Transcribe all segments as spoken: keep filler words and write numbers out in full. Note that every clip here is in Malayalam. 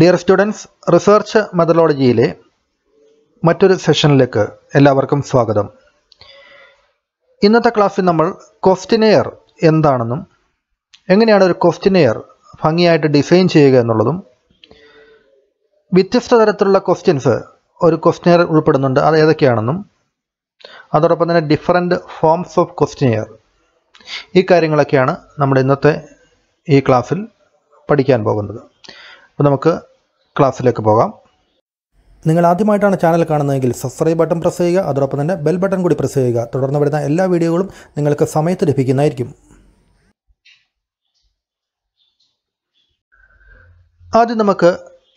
ഡിയർ സ്റ്റുഡൻസ്, റിസർച്ച് മെത്തഡോളജിയിലെ മറ്റൊരു സെഷനിലേക്ക് എല്ലാവർക്കും സ്വാഗതം. ഇന്നത്തെ ക്ലാസ്സിൽ നമ്മൾ ക്വസ്റ്റ്യനെയർ എന്താണെന്നും എങ്ങനെയാണ് ഒരു ക്വസ്റ്റ്യനെയർ ഭംഗിയായിട്ട് ഡിസൈൻ ചെയ്യുക എന്നുള്ളതും, വ്യത്യസ്ത തരത്തിലുള്ള ക്വസ്റ്റ്യൻസ് ഒരു ക്വസ്റ്റ്യനെയർ ഉൾപ്പെടുന്നുണ്ട്, അത് ഏതൊക്കെയാണെന്നും അതോടൊപ്പം തന്നെ ഡിഫറെൻറ്റ് ഫോംസ് ഓഫ് ക്വസ്റ്റ്യനെയർ, ഈ കാര്യങ്ങളൊക്കെയാണ് നമ്മുടെ ഇന്നത്തെ ഈ ക്ലാസ്സിൽ പഠിക്കാൻ പോകുന്നത്. അപ്പോൾ നമുക്ക് ക്ലാസ്സിലേക്ക് പോകാം. നിങ്ങൾ ആദ്യമായിട്ടാണ് ചാനൽ കാണുന്നതെങ്കിൽ സബ്സ്ക്രൈബ് ബട്ടൺ പ്രസ് ചെയ്യുക, അതോടൊപ്പം തന്നെ ബെൽ ബട്ടൺ കൂടി പ്രസ് ചെയ്യുക. തുടർന്ന് വരുന്ന എല്ലാ വീഡിയോകളും നിങ്ങൾക്ക് സമയത്ത് ലഭിക്കുന്നതായിരിക്കും. ആദ്യം നമുക്ക്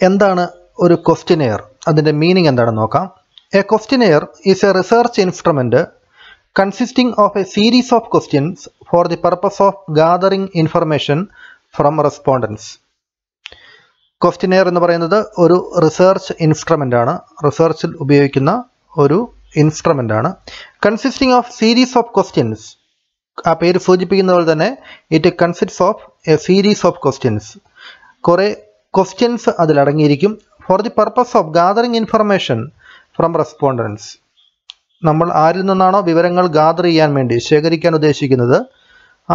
എന്താണ് ഒരു ക്വസ്റ്റ്യനെയർ, അതിൻ്റെ മീനിങ് എന്താണെന്ന് നോക്കാം. A questionnaire is a research instrument consisting of a series of questions for the purpose of gathering information from respondents. Questionnaire എന്ന് പറയുന്നത് ഒരു റിസർച്ച് ഇൻസ്ട്രുമെൻ്റാണ്, റിസർച്ചിൽ ഉപയോഗിക്കുന്ന ഒരു ഇൻസ്ട്രുമെൻ്റാണ്. Consisting of series of questions, ആ പേര് സൂചിപ്പിക്കുന്ന പോലെ തന്നെ it consists of a series of questions, കുറേ ക്വസ്റ്റ്യൻസ് അതിലടങ്ങിയിരിക്കും. For the purpose of gathering information from respondents, നമ്മൾ ആരിൽ നിന്നാണോ വിവരങ്ങൾ ഗാദർ ചെയ്യാൻ വേണ്ടി ശേഖരിക്കാൻ ഉദ്ദേശിക്കുന്നത്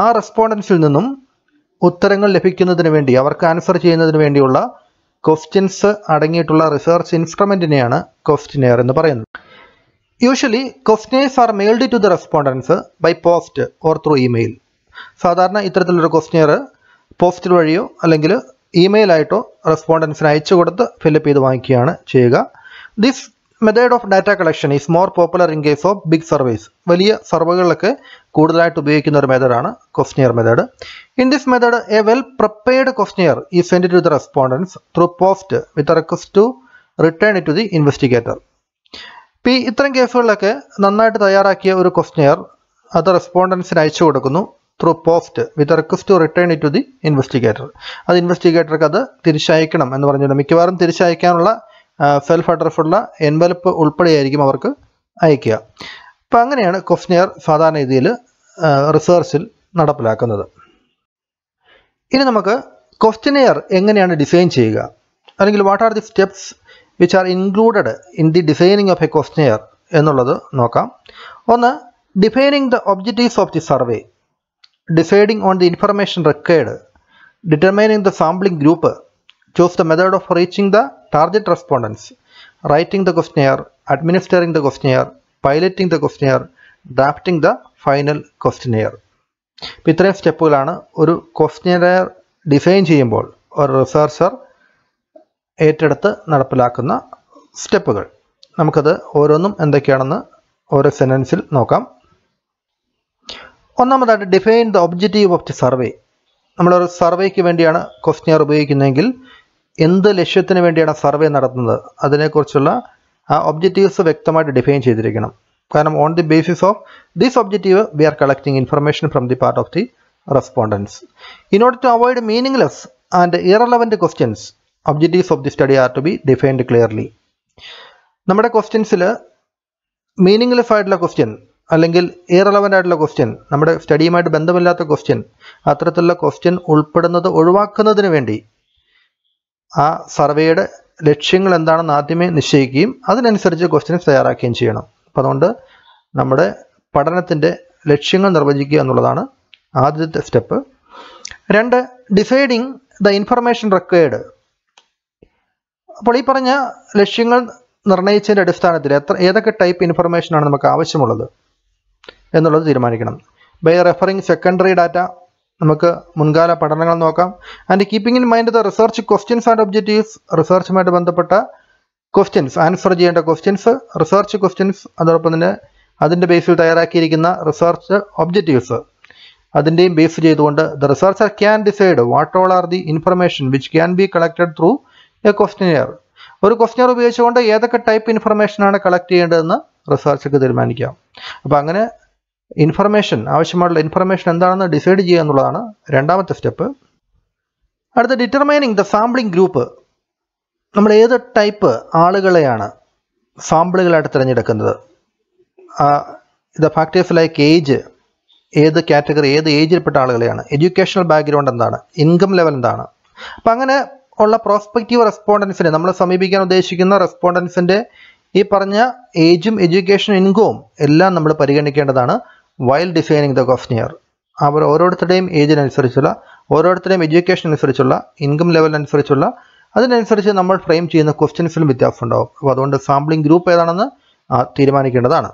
ആ റെസ്പോണ്ടൻസിൽ നിന്നും ഉത്തരങ്ങൾ ലഭിക്കുന്നതിന് വേണ്ടി, അവർക്ക് ആൻസർ ചെയ്യുന്നതിന് വേണ്ടിയുള്ള ക്വസ്റ്റ്യൻസ് അടങ്ങിയിട്ടുള്ള റിസർച്ച് ഇൻസ്ട്രുമെൻറ്റിനെയാണ് ക്വസ്റ്റ്യനെയർ എന്ന് പറയുന്നത്. Usually questions are mailed to the respondents by post or through email. സാധാരണ ഇത്തരത്തിലൊരു ക്വസ്റ്റ്യനെയർ പോസ്റ്റ് വഴിയോ അല്ലെങ്കിൽ ഇമെയിലായിട്ടോ റെസ്പോണ്ടൻസിന് അയച്ചു കൊടുത്ത് ഫില്ലപ്പ് ചെയ്ത് വാങ്ങിക്കുകയാണ് ചെയ്യുക. This method of data collection is more popular in case of big surveys. വലിയ സർവേകളിലൊക്കെ കൂടുതലായിട്ട് ഉപയോഗിക്കുന്ന ഒരു മെത്തേഡാണ് questionnaire method. In this method a well prepared questionnaire is send to the respondents through post with request to return it to the investigator. ഇപ്പോൾ ഇത്തരം കേസുകളിലൊക്കെ നന്നായിട്ട് തയ്യാറാക്കിയ ഒരു ക്വസ്റ്റ്യനെയർ അത് റെസ്പോണ്ടൻസിന് അയച്ചു കൊടുക്കുന്നു through post with request to return it to the investigator. അത് ഇൻവെസ്റ്റിഗേറ്റർക്ക് അത് തിരിച്ചയക്കണം എന്ന് പറഞ്ഞിട്ടുണ്ട്. മിക്കവാറും തിരിച്ചയക്കാനുള്ള സെൽഫ് അഡ്രസ്സുള്ള എൻവലപ്പ് ഉൾപ്പെടെയായിരിക്കും അവർക്ക് അയക്കുക. അപ്പം അങ്ങനെയാണ് ക്വസ്റ്റ്യനെയർ സാധാരണ രീതിയിൽ റിസർച്ചിൽ നടപ്പിലാക്കുന്നത്. ഇനി നമുക്ക് ക്വസ്റ്റ്യനെയർ എങ്ങനെയാണ് ഡിസൈൻ ചെയ്യുക, അല്ലെങ്കിൽ what are the steps which are included in the designing of a questionnaire എന്നുള്ളത് നോക്കാം. ഒന്ന്, defining the objectives of the survey, deciding on the information required, determining the sampling group, choose the method of reaching the target respondents, writing the questionnaire, administering the questionnaire, piloting the questionnaire, drafting the final questionnaire. ഇത്രയും സ്റ്റെപ്പുകളാണ് ഒരു ക്വസ്റ്റ്യനെയർ ഡിസൈൻ ചെയ്യുമ്പോൾ ഒരു റിസർച്ചർ ഏറ്റെടുത്ത് നടപ്പിലാക്കുന്ന സ്റ്റെപ്പുകൾ. നമുക്കത് ഓരോന്നും എന്തൊക്കെയാണെന്ന് ഓരോ സെൻറ്റൻസിൽ നോക്കാം. ഒന്നാമതായിട്ട് define the objective of the survey. നമ്മളൊരു സർവേക്ക് വേണ്ടിയാണ് ക്വസ്റ്റ്യനെയർ ഉപയോഗിക്കുന്നതെങ്കിൽ എന്ത് ലക്ഷ്യത്തിന് വേണ്ടിയാണ് സർവേ നടത്തുന്നത് അതിനെക്കുറിച്ചുള്ള ആ ഒബ്ജക്റ്റീവ്സ് വ്യക്തമായിട്ട് ഡിഫൈൻ ചെയ്തിരിക്കണം. കാരണം on the basis of this objective we are collecting information from the part of the respondents. In order to avoid meaningless and irrelevant questions, objectives of the study are to be defined clearly. നമ്മുടെ ക്വസ്റ്റ്യൻസിൽ മീനിങ്ലെസ് ആയിട്ടുള്ള ക്വസ്റ്റ്യൻ അല്ലെങ്കിൽ ഇറലവൻ്റ് ആയിട്ടുള്ള ക്വസ്റ്റ്യൻ, നമ്മുടെ സ്റ്റഡിയുമായിട്ട് ബന്ധമില്ലാത്ത ക്വസ്റ്റ്യൻ, അത്തരത്തിലുള്ള ക്വസ്റ്റ്യൻ ഉൾപ്പെടുന്നത് ഒഴിവാക്കുന്നതിന് വേണ്ടി ആ സർവേയുടെ ലക്ഷ്യങ്ങൾ എന്താണെന്ന് ആദ്യമേ നിശ്ചയിക്കുകയും അതിനനുസരിച്ച് ക്വസ്റ്റ്യൻസ് തയ്യാറാക്കുകയും ചെയ്യണം. അപ്പം അതുകൊണ്ട് നമ്മുടെ പഠനത്തിൻ്റെ ലക്ഷ്യങ്ങൾ നിർവചിക്കുക എന്നുള്ളതാണ് ആദ്യത്തെ സ്റ്റെപ്പ്. രണ്ട്, ഡിസൈഡിങ് ദ ഇൻഫർമേഷൻ റിക്വയർഡ്. അപ്പോൾ ഈ പറഞ്ഞ ലക്ഷ്യങ്ങൾ നിർണയിച്ചതിൻ്റെ അടിസ്ഥാനത്തിൽ എത്ര ഏതൊക്കെ ടൈപ്പ് ഇൻഫർമേഷനാണ് നമുക്ക് ആവശ്യമുള്ളത് എന്നുള്ളത് തീരുമാനിക്കണം. ബൈ റെഫറിങ് സെക്കൻഡറി ഡാറ്റ, നമുക്ക് മുൻകാല പഠനങ്ങൾ നോക്കാം. And keeping in mind the research questions and objectives, റിസർച്ചുമായിട്ട് ബന്ധപ്പെട്ട ക്വസ്റ്റ്യൻസ്, ആൻസർ ചെയ്യേണ്ട ക്വസ്റ്റ്യൻസ്, റിസർച്ച് ക്വസ്റ്റ്യൻസ്, അതോടൊപ്പം തന്നെ അതിൻ്റെ ബേസിൽ തയ്യാറാക്കിയിരിക്കുന്ന റിസർച്ച് ഒബ്ജക്റ്റീവ്സ്, അതിൻ്റെയും ബേസ് ചെയ്തുകൊണ്ട് the researcher can decide what all are the information which can be collected through a questionnaire. ഒരു ക്വസ്റ്റ്യനെയർ ഉപയോഗിച്ചുകൊണ്ട് ഏതൊക്കെ ടൈപ്പ് ഇൻഫർമേഷനാണ് കളക്ട് ചെയ്യേണ്ടതെന്ന് റിസർച്ചർക്ക് തീരുമാനിക്കാം. അപ്പോൾ അങ്ങനെ ഇൻഫർമേഷൻ, ആവശ്യമായിട്ടുള്ള ഇൻഫർമേഷൻ എന്താണെന്ന് ഡിസൈഡ് ചെയ്യുക എന്നുള്ളതാണ് രണ്ടാമത്തെ സ്റ്റെപ്പ്. അടുത്ത, ഡിറ്റർമൈനിങ് ദ സാമ്പിളിംഗ് ഗ്രൂപ്പ്. നമ്മൾ ഏത് ടൈപ്പ് ആളുകളെയാണ് സാമ്പിളുകളായിട്ട് തിരഞ്ഞെടുക്കുന്നത്, ദ ഫാക്ടേഴ്സ് ലൈക്ക് ഏജ്, ഏത് കാറ്റഗറി, ഏത് ഏജിൽപ്പെട്ട ആളുകളെയാണ്, എഡ്യൂക്കേഷണൽ ബാക്ക്ഗ്രൗണ്ട് എന്താണ്, ഇൻകം ലെവൽ എന്താണ്. അപ്പം അങ്ങനെ ഉള്ള പ്രോസ്പെക്റ്റീവ് റെസ്പോണ്ടൻസിനെ, നമ്മൾ സമീപിക്കാൻ ഉദ്ദേശിക്കുന്ന റെസ്പോണ്ടൻസിൻ്റെ ഈ പറഞ്ഞ ഏജും എഡ്യൂക്കേഷൻ ഇൻകവും എല്ലാം നമ്മൾ പരിഗണിക്കേണ്ടതാണ് വൈൽ ഡിസൈനിങ് ദ ക്വസ്റ്റനിയർ. അവർ ഓരോരുത്തരുടെയും ഏജിനനുസരിച്ചുള്ള, ഓരോരുത്തരുടെയും എഡ്യൂക്കേഷൻ അനുസരിച്ചുള്ള, ഇൻകം ലെവലിനനുസരിച്ചുള്ള, അതിനനുസരിച്ച് നമ്മൾ ഫ്രെയിം ചെയ്യുന്ന ക്വസ്റ്റ്യൻസിലും വ്യത്യാസം ഉണ്ടാകും. അപ്പോൾ അതുകൊണ്ട് സാമ്പിളിംഗ് ഗ്രൂപ്പ് ഏതാണെന്ന് തീരുമാനിക്കേണ്ടതാണ്.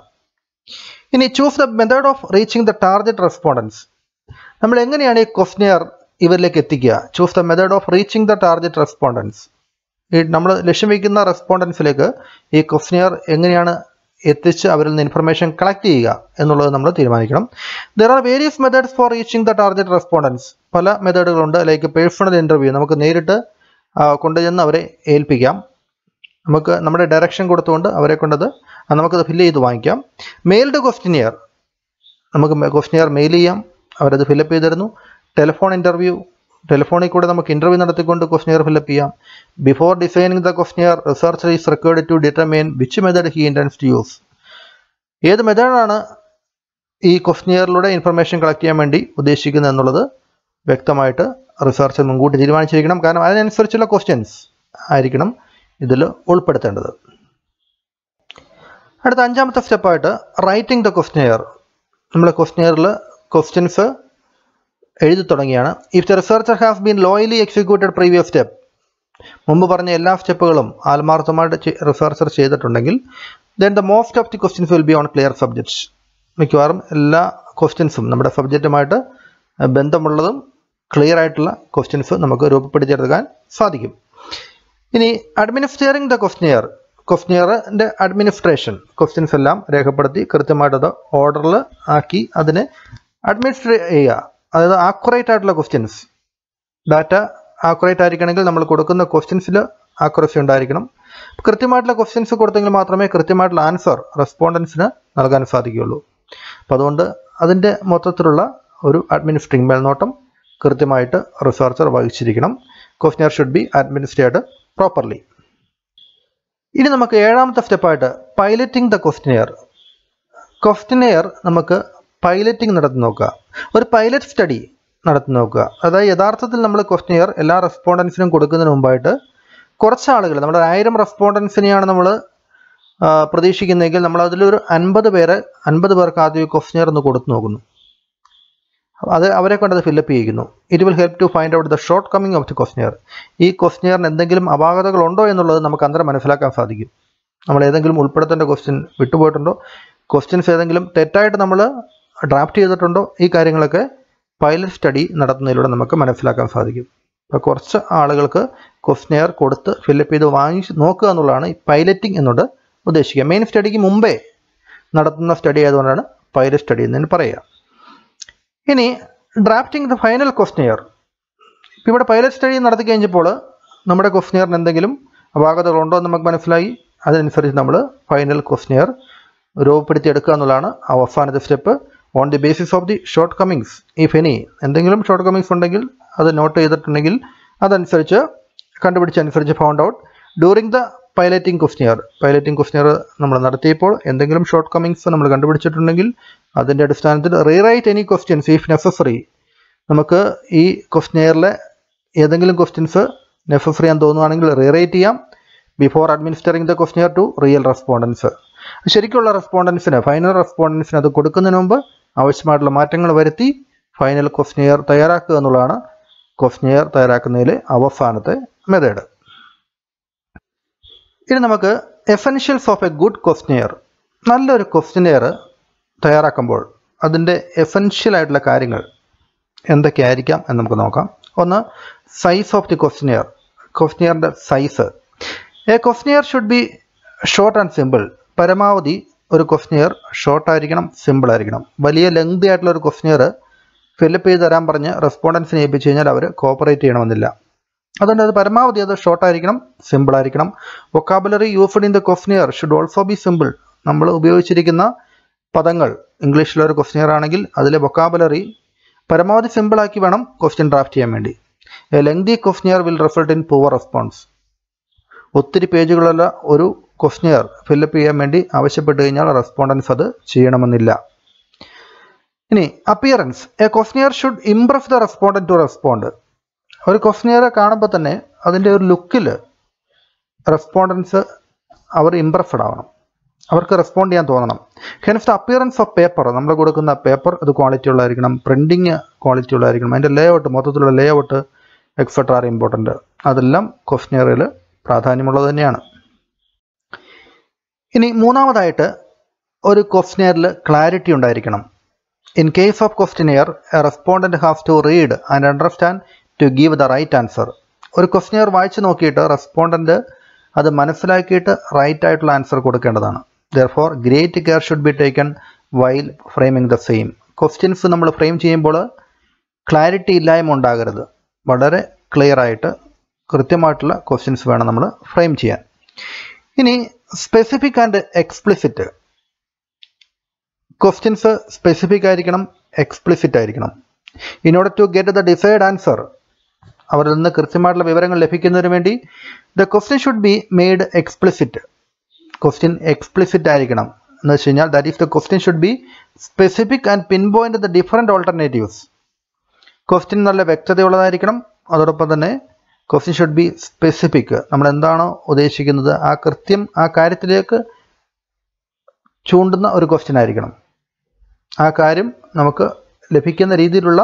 ഇനി choose the method of reaching the target respondents. നമ്മൾ എങ്ങനെയാണ് ഈ ക്വസ്റ്റനിയർ ഇവരിലേക്ക് എത്തിക്കുക? Choose the method of reaching the target respondents. ഈ നമ്മൾ ലക്ഷ്യം വയ്ക്കുന്ന റെസ്പോണ്ടൻസിലേക്ക് ഈ ക്വസ്റ്റനിയർ എങ്ങനെയാണ് എത്തിച്ച് അവരിൽ നിന്ന് ഇൻഫർമേഷൻ കളക്ട് ചെയ്യുക എന്നുള്ളത് നമ്മൾ തീരുമാനിക്കണം. There are various methods for reaching the target respondents. പല മെത്തേഡുകളുണ്ട്. ലൈക്ക് പേഴ്സണൽ ഇൻ്റർവ്യൂ, നമുക്ക് നേരിട്ട് കൊണ്ടുചെന്ന് അവരെ ഏൽപ്പിക്കാം. നമുക്ക് നമ്മുടെ ഡയറക്ഷൻ കൊടുത്തുകൊണ്ട് അവരെ കൊണ്ടത് നമുക്കത് ഫില്ല് ചെയ്ത് വാങ്ങിക്കാം. മെയിൽഡ് ക്വസ്റ്റനിയർ, നമുക്ക് ക്വസ്റ്റനിയർ മെയിൽ ചെയ്യാം, അവരത് ഫില്ലപ്പ് ചെയ്ത് തരുന്നു. ടെലിഫോൺ ഇൻ്റർവ്യൂ, ടെലിഫോണിൽ കൂടെ നമുക്ക് ഇൻ്റർവ്യൂ നടത്തിക്കൊണ്ട് ക്വസ്റ്റനിയർ ഫില്ലപ്പ് ചെയ്യാം. Before designing the questionnaire researcher is required to determine which method he intends to use. ഏത് മെത്തേഡാണ് ഈ ക്വസ്റ്റനിയറിലൂടെ ഇൻഫർമേഷൻ കളക്ട് ചെയ്യാൻ വേണ്ടി ഉദ്ദേശിക്കുന്നത് എന്നുള്ളത് വ്യക്തമായിട്ട് റിസർച്ചർ മുൻകൂട്ടി തീരുമാനിച്ചിരിക്കണം. കാരണം അതിനനുസരിച്ചുള്ള ക്വസ്റ്റ്യൻസ് ആയിരിക്കണം ഇതിൽ ഉൾപ്പെടുത്തേണ്ടത്. അടുത്ത അഞ്ചാമത്തെ സ്റ്റെപ്പായിട്ട് റൈറ്റിംഗ് ദ ക്വസ്റ്റനിയർ. നമ്മൾ ക്വസ്റ്റനിയറിൽ ക്വസ്റ്റ്യൻസ് എഴുതി തുടങ്ങിയാണ്. If the researcher has been loyally executed previous step, മുമ്പ് പറഞ്ഞ എല്ലാ സ്റ്റെപ്പുകളും ആത്മാർത്ഥമായിട്ട് റിസർച്ചർ ചെയ്തിട്ടുണ്ടെങ്കിൽ then the most of the questions will be on clear subjects. മിക്കവാറും എല്ലാ ക്വസ്റ്റ്യൻസും നമ്മുടെ സബ്ജക്റ്റുമായിട്ട് ബന്ധമുള്ളതും ക്ലിയർ ആയിട്ടുള്ള ക്വസ്റ്റ്യൻസ് നമുക്ക് രൂപപ്പെടുത്തിയെടുക്കാൻ സാധിക്കും. ഇനി അഡ്മിനിസ്ട്രേറ്റിംഗ് ദ ക്വസ്റ്റനിയർ, ക്വസ്റ്റനിയറിൻ്റെ അഡ്മിനിസ്ട്രേഷൻ, ക്വസ്റ്റ്യൻസ് എല്ലാം രേഖപ്പെടുത്തി കൃത്യമായിട്ടത് ഓർഡറിൽ ആക്കി അതിനെ അഡ്മിനിസ്ട്രേറ്റ് ചെയ്യുക. അതായത് ആക്യുറേറ്റ് ആയിട്ടുള്ള ക്വസ്റ്റ്യൻസ്, ഡാറ്റ ആക്യുറേറ്റ് ആയിരിക്കണമെങ്കിൽ നമ്മൾ കൊടുക്കുന്ന ക്വസ്റ്റ്യൻസിൽ ആക്യുറസി ഉണ്ടായിരിക്കണം. കൃത്യമായിട്ടുള്ള ക്വസ്റ്റ്യൻസ് കൊടുത്തെങ്കിൽ മാത്രമേ കൃത്യമായിട്ടുള്ള ആൻസർ റെസ്പോണ്ടൻസിന് നൽകാൻ സാധിക്കുകയുള്ളൂ. അപ്പം അതുകൊണ്ട് അതിൻ്റെ മൊത്തത്തിലുള്ള ഒരു അഡ്മിനിസ്ട്രേഷൻ മേൽനോട്ടം കൃത്യമായിട്ട് റിസർച്ചർ വഹിച്ചിരിക്കണം. Question should be administrated properly. ഇനി നമുക്ക് ഏഴാമത്തെ സ്റ്റെപ്പായിട്ട് പൈലറ്റിംഗ് ദ ക്വസ്റ്റനിയർ. ക്വസ്റ്റനിയർ നമുക്ക് പൈലറ്റിംഗ് നടത്തി നോക്കുക, ഒരു പൈലറ്റ് സ്റ്റഡി നടത്തി നോക്കുക. അതായത് യഥാർത്ഥത്തിൽ നമ്മൾ ക്വസ്റ്റനിയർ എല്ലാ റെസ്പോണ്ടൻസിനും കൊടുക്കുന്നതിന് മുമ്പായിട്ട് കുറച്ച് ആളുകൾ, നമ്മുടെ ആയിരം റെസ്പോണ്ടൻസിനെയാണ് നമ്മൾ പ്രതീക്ഷിക്കുന്നതെങ്കിൽ നമ്മൾ അതിലൊരു അൻപത് പേരെ അൻപത് പേർക്ക് ആദ്യം ഈ ക്വസ്റ്റനിയർ ഒന്ന് കൊടുത്തു നോക്കുന്നു. അത് അവരെ കൊണ്ടത് ഫില്ലപ്പ് ചെയ്യുന്നു. It will help to find out the shortcoming of the questionnaire. ഈ ക്വസ്റ്റനിയറിന് എന്തെങ്കിലും അപാകതകളുണ്ടോ എന്നുള്ളത് നമുക്ക് അന്തരം മനസ്സിലാക്കാൻ സാധിക്കും. നമ്മൾ ഏതെങ്കിലും ഉൾപ്പെടുത്തേണ്ട ക്വസ്റ്റ്യൻ വിട്ടുപോയിട്ടുണ്ടോ, ക്വസ്റ്റ്യൻസ് ഏതെങ്കിലും തെറ്റായിട്ട് നമ്മൾ ഡ്രാഫ്റ്റ് ചെയ്തിട്ടുണ്ടോ, ഈ കാര്യങ്ങളൊക്കെ പൈലറ്റ് സ്റ്റഡി നടത്തുന്നതിലൂടെ നമുക്ക് മനസ്സിലാക്കാൻ സാധിക്കും. അപ്പോൾ കുറച്ച് ആളുകൾക്ക് ക്വസ്റ്റനിയർ കൊടുത്ത് ഫില്ലപ്പ് ചെയ്ത് വാങ്ങിച്ച് നോക്കുക എന്നുള്ളതാണ് ഈ പൈലറ്റിംഗ് എന്നുകൊണ്ട് ഉദ്ദേശിക്കുക. മെയിൻ സ്റ്റഡിക്ക് മുമ്പേ നടത്തുന്ന സ്റ്റഡി ആയതുകൊണ്ടാണ് പൈലറ്റ് സ്റ്റഡി എന്ന് പറയുക. ഇനി ഡ്രാഫ്റ്റിംഗ് ദ ഫൈനൽ ക്വസ്റ്റനിയർ. ഇപ്പോൾ ഇവിടെ പൈലറ്റ് സ്റ്റഡി നടത്തി കഴിഞ്ഞപ്പോൾ നമ്മുടെ ക്വസ്റ്റനിയറിന് എന്തെങ്കിലും അപാകതകളുണ്ടോ എന്ന് നമുക്ക് മനസ്സിലായി. അതനുസരിച്ച് നമ്മൾ ഫൈനൽ ക്വസ്റ്റനിയർ രൂപപ്പെടുത്തിയെടുക്കുക എന്നുള്ളതാണ് അവസാനത്തെ step. On the basis of the shortcomings, if any, എന്തെങ്കിലും ഷോർട്ട് കമ്മിങ്സ് ഉണ്ടെങ്കിൽ അത് നോട്ട് ചെയ്തിട്ടുണ്ടെങ്കിൽ അതനുസരിച്ച് കണ്ടുപിടിച്ചനുസരിച്ച് found out during the piloting questionnaire. Piloting questionnaire നമ്മൾ നടത്തിയപ്പോൾ എന്തെങ്കിലും ഷോർട്ട് കമ്മിങ്സ് നമ്മൾ കണ്ടുപിടിച്ചിട്ടുണ്ടെങ്കിൽ അതിൻ്റെ അടിസ്ഥാനത്തിൽ rewrite any questions if necessary. നമുക്ക് ഈ ക്വസ്റ്റനിയറിലെ ഏതെങ്കിലും ക്വസ്റ്റ്യൻസ് നെസസറി ആണെന്ന് തോന്നുകയാണെങ്കിൽ റീറൈറ്റ് ചെയ്യാം before administering the questionnaire to real respondents. ശരിക്കുള്ള റെസ്പോണ്ടൻസിന്, ഫൈനൽ റെസ്പോണ്ടൻസിന് അത് കൊടുക്കുന്നതിന് മുമ്പ് ആവശ്യമായിട്ടുള്ള മാറ്റങ്ങൾ വരുത്തി ഫൈനൽ ക്വസ്റ്റനിയർ തയ്യാറാക്കുക എന്നുള്ളതാണ് ക്വസ്റ്റനിയർ തയ്യാറാക്കുന്നതിലെ അവസാനത്തെ മെത്തേഡ്. ഇനി നമുക്ക് essentials of a good questionnaire. നല്ലൊരു ക്വസ്റ്റനിയർ തയ്യാറാക്കുമ്പോൾ അതിൻ്റെ എസെൻഷ്യൽ ആയിട്ടുള്ള കാര്യങ്ങൾ എന്തൊക്കെയായിരിക്കാം എന്ന് നമുക്ക് നോക്കാം. ഒന്ന്, സൈസ് ഓഫ് ദി ക്വസ്റ്റനിയർ, ക്വസ്റ്റനിയറിൻ്റെ size. A questionnaire should be short and simple. പരമാവധി ഒരു ക്വസ്റ്റനിയർ ഷോർട്ടായിരിക്കണം, സിമ്പിളായിരിക്കണം. വലിയ ലെങ്തി ആയിട്ടുള്ള ഒരു ക്വസ്റ്റനിയർ ഫില്ലപ്പ് ചെയ്ത് തരാൻ പറഞ്ഞ് റെസ്പോണ്ടൻസിനെ ഏൽപ്പിച്ച് കഴിഞ്ഞാൽ അവർ കോപ്പറേറ്റ് ചെയ്യണമെന്നില്ല. അതുകൊണ്ട് അത് പരമാവധി അത് ഷോർട്ടായിരിക്കണം, സിമ്പിളായിരിക്കണം. Vocabulary used in the questionnaire should also be simple. നമ്മൾ ഉപയോഗിച്ചിരിക്കുന്ന പദങ്ങൾ, ഇംഗ്ലീഷിലൊരു ക്വസ്റ്റനിയർ ആണെങ്കിൽ അതിലെ വൊക്കാബുലറി പരമാവധി സിമ്പിളാക്കി വേണം ക്വസ്റ്റ്യൻ ഡ്രാഫ്റ്റ് ചെയ്യാൻ വേണ്ടി. A lengthy questionnaire will result in poor response. ഒത്തിരി പേജുകളുള്ള ഒരു ക്വസ്റ്റനിയർ ഫില്ലപ്പ് ചെയ്യാൻ വേണ്ടി ആവശ്യപ്പെട്ട് കഴിഞ്ഞാൽ റെസ്പോണ്ടൻസ് അത് ചെയ്യണമെന്നില്ല. ഇനി appearance. A questionnaire should impress the respondent to respond. ഒരു ക്വസ്റ്റനിയർ കാണുമ്പോൾ തന്നെ അതിൻ്റെ ഒരു ലുക്കിൽ റെസ്പോണ്ടൻസ് അവർ ഇംപ്രസ്ഡ് ആവണം, അവർക്ക് റെസ്പോണ്ട് ചെയ്യാൻ തോന്നണം. Hence the appearance of paper, നമ്മൾ കൊടുക്കുന്ന പേപ്പർ അത് ക്വാളിറ്റി ഉള്ളതായിരിക്കണം, പ്രിൻറ്റിങ് ക്വാളിറ്റി ഉള്ളതായിരിക്കണം, അതിൻ്റെ ലേ ഔട്ട്, മൊത്തത്തിലുള്ള layout etcetera are important. അതെല്ലാം ക്വസ്റ്റ്യനിയറിൽ പ്രാധാന്യമുള്ളത് തന്നെയാണ്. ഇനി മൂന്നാമതായിട്ട് ഒരു ക്വസ്റ്റ്യനിയറിൽ ക്ലാരിറ്റി ഉണ്ടായിരിക്കണം. In case of questionnaire a respondent has to read and understand to give the right answer. ഒരു ക്വസ്റ്റ്യനിയർ വായിച്ച് നോക്കിയിട്ട് റെസ്പോണ്ടൻറ്റ് അത് മനസ്സിലാക്കിയിട്ട് റൈറ്റ് ആയിട്ടുള്ള ആൻസർ കൊടുക്കേണ്ടതാണ്. Therefore great care should be taken while framing the same. Questions നമ്മൾ ഫ്രെയിം ചെയ്യുമ്പോൾ ക്ലാരിറ്റി ഇല്ലായ്മ ഉണ്ടാകരുത്, വളരെ ക്ലിയർ ആയിട്ട് കൃത്യമായിട്ടുള്ള ക്വസ്റ്റ്യൻസ് വേണം നമ്മൾ ഫ്രെയിം ചെയ്യാൻ. ഇനി specific and explicit, questions specific ആയിരിക്കണം, എക്സ്പ്ലിസിറ്റ് ആയിരിക്കണം. In order to get the desired answer, അവരിൽ നിന്ന് കൃത്യമായിട്ടുള്ള വിവരങ്ങൾ ലഭിക്കുന്നതിന് വേണ്ടി the question should be made explicit. Question explicit ആയിരിക്കണം എന്ന് വെച്ച് കഴിഞ്ഞാൽ that is the question should be specific and pinpoint the different alternatives. Question നല്ല വ്യക്തതയുള്ളതായിരിക്കണം, അതോടൊപ്പം തന്നെ ക്വസ്റ്റ്യൻ ഷുഡ് ബി സ്പെസിഫിക്. നമ്മൾ എന്താണോ ഉദ്ദേശിക്കുന്നത് ആ കൃത്യം ആ കാര്യത്തിലേക്ക് ചൂണ്ടുന്ന ഒരു ക്വസ്റ്റ്യൻ ആയിരിക്കണം, ആ കാര്യം നമുക്ക് ലഭിക്കുന്ന രീതിയിലുള്ള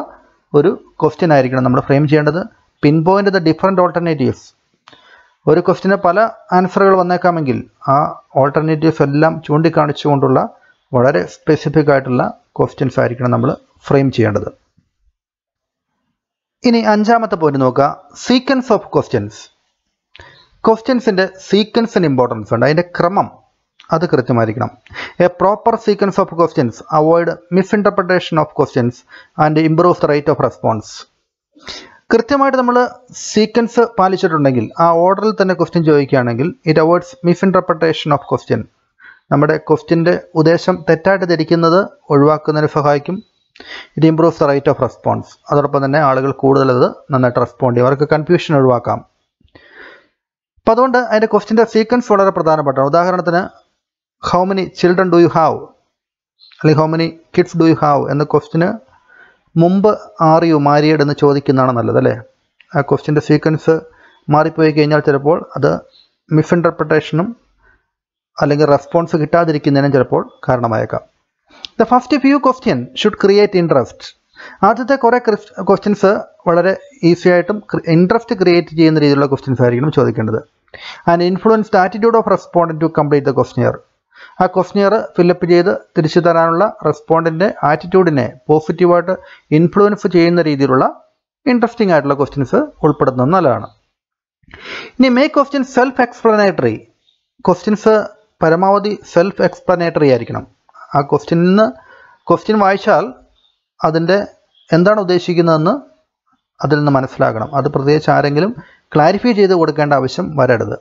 ഒരു ക്വസ്റ്റ്യൻ ആയിരിക്കണം നമ്മൾ ഫ്രെയിം ചെയ്യേണ്ടത്. Pinpoint the different alternatives, ഒരു ക്വസ്റ്റ്യന് പല ആൻസറുകൾ വന്നേക്കാമെങ്കിൽ ആ ഓൾട്ടർനേറ്റീവ്സ് എല്ലാം ചൂണ്ടിക്കാണിച്ചുകൊണ്ടുള്ള വളരെ സ്പെസിഫിക് ആയിട്ടുള്ള ക്വസ്റ്റ്യൻസ് ആയിരിക്കണം നമ്മൾ ഫ്രെയിം ചെയ്യേണ്ടത്. ഇനി അഞ്ചാമത്തെ പോയിന്റ് നോക്കുക, സീക്വൻസ് ഓഫ് ക്വസ്റ്റ്യൻസ്. ക്വസ്റ്റ്യൻസിൻ്റെ സീക്വൻസിന് ഇമ്പോർട്ടൻസ് ഉണ്ട്, അതിൻ്റെ ക്രമം അത് കൃത്യമായിരിക്കണം. A proper sequence of questions avoid misinterpretation of questions and improves the rate of response. കൃത്യമായിട്ട് നമ്മൾ സീക്വൻസ് പാലിച്ചിട്ടുണ്ടെങ്കിൽ, ആ ഓർഡറിൽ തന്നെ ക്വസ്റ്റ്യൻ ചോദിക്കുകയാണെങ്കിൽ it avoids misinterpretation of question. നമ്മുടെ ക്വസ്റ്റ്യൻ്റെ ഉദ്ദേശം തെറ്റായിട്ട് ധരിക്കുന്നത് ഒഴിവാക്കുന്നതിന് സഹായിക്കും. It improves the rate of response. അതോടൊപ്പം തന്നെ ആളുകൾ കൂടുതലത് നന്നായിട്ട് റെസ്പോണ്ട് ചെയ്യും, അവർക്ക് കൺഫ്യൂഷൻ ഒഴിവാക്കാം. അപ്പം അതുകൊണ്ട് അതിൻ്റെ ക്വസ്റ്റ്യൻ്റെ സീക്വൻസ് വളരെ പ്രധാനപ്പെട്ടതാണ്. ഉദാഹരണത്തിന് how many children do you have അല്ലെങ്കിൽ how many kids do you have എന്ന ക്വസ്റ്റ്യന് മുമ്പ് ആർ യു മാരിയഡ് എന്ന് ചോദിക്കുന്നതാണ് നല്ലത്, അല്ലേ? ആ ക്വസ്റ്റ്യൻ്റെ സീക്വൻസ് മാറിപ്പോയി കഴിഞ്ഞാൽ ചിലപ്പോൾ അത് മിസ് ഇൻ്റർപ്രിട്ടേഷനും അല്ലെങ്കിൽ റെസ്പോൺസ് കിട്ടാതിരിക്കുന്നതിനും ചിലപ്പോൾ കാരണമായേക്കാം. The first few question should create interest. ആദ്യത്തെ കുറേ ക്വസ്റ്റ്യൻസ് വളരെ ഈസി ആയിട്ടും ഇൻട്രസ്റ്റ് ക്രിയേറ്റ് ചെയ്യുന്ന രീതിയിലുള്ള ക്വസ്റ്റ്യൻസ് ആയിരിക്കണം ചോദിക്കേണ്ടത്. And influence the attitude of respondent to complete the questionnaire. ആ ക്വസ്റ്റ്യനിയർ ഫില്ലപ്പ് ചെയ്ത് തിരിച്ചു തരാനുള്ള റെസ്പോണ്ടിൻ്റെ ആറ്റിറ്റ്യൂഡിനെ പോസിറ്റീവായിട്ട് ഇൻഫ്ലുവൻസ് ചെയ്യുന്ന രീതിയിലുള്ള ഇൻട്രസ്റ്റിംഗ് ആയിട്ടുള്ള ക്വസ്റ്റ്യൻസ് ഉൾപ്പെടുന്നത് നല്ലതാണ്. ഇനി may question self explanatory. Questions പരമാവധി സെൽഫ് എക്സ്പ്ലനേറ്ററി ആയിരിക്കണം. ആ ക്വസ്റ്റ്യനിന്ന് ക്വസ്റ്റ്യൻ വായിച്ചാൽ അതിൻ്റെ എന്താണ് ഉദ്ദേശിക്കുന്നതെന്ന് അതിൽ നിന്ന് മനസ്സിലാക്കണം. അത് പ്രത്യേകിച്ച് ആരെങ്കിലും ക്ലാരിഫൈ ചെയ്ത് കൊടുക്കേണ്ട ആവശ്യം വരരുത്.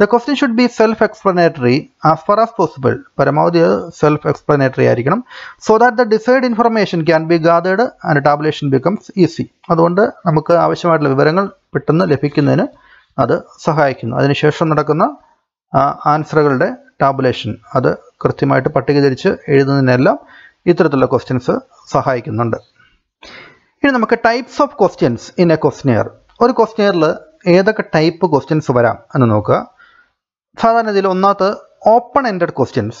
The question should be self explanatory as far as possible. പരമാവധി സെൽഫ് എക്സ്പ്ലനേറ്ററി ആയിരിക്കണം. So that the desired information can be gathered and tabulation becomes easy. അതുകൊണ്ട് നമുക്ക് ആവശ്യമായിട്ടുള്ള വിവരങ്ങൾ പെട്ടെന്ന് ലഭിക്കുന്നതിന് അത് സഹായിക്കുന്നു. അതിനുശേഷം നടക്കുന്ന ആൻസറുകളുടെ ടാബുലേഷൻ അത് കൃത്യമായിട്ട് പട്ടികധരിച്ച് എഴുതുന്നതിനെല്ലാം ഇത്തരത്തിലുള്ള ക്വസ്റ്റ്യൻസ് സഹായിക്കുന്നുണ്ട്. ഇനി നമുക്ക് types of questions in a questionnaire. ഒരു ക്വസ്റ്റ്യനിയറിൽ ഏതൊക്കെ ടൈപ്പ് ക്വസ്റ്റ്യൻസ് വരാം എന്ന് നോക്കുക. സാധാരണ ഇതിൽ ഒന്നാമത് open ended questions.